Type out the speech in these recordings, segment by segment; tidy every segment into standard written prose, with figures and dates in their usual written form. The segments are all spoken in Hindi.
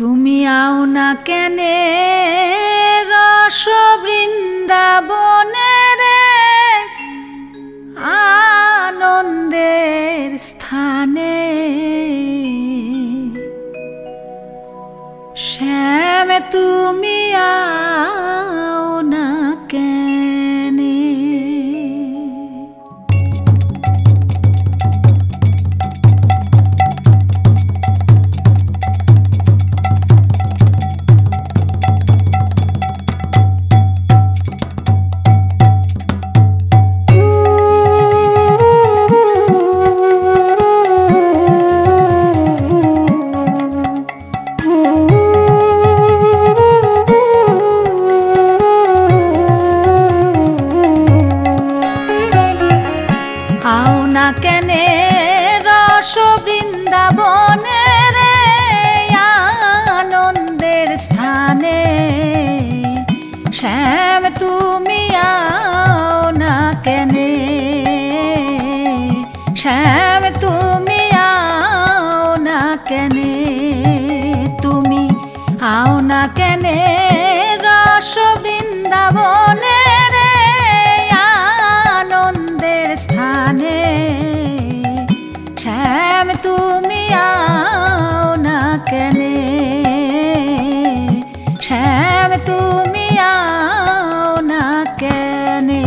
তুমি আও না কেনে রস বৃন্দাবনে রে আনন্দের স্থানে শ্যাম তুমি আও না কেনে। श्याम तुमी आओ ना केने तुमी आओ ना केने रस बृंदावने रे आनंदेर स्थाने श्याम तुमी आओ ना केने श्याम तुमी आओ ना केने।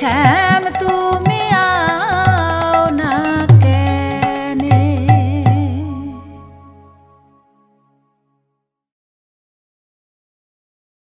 श्याम तुम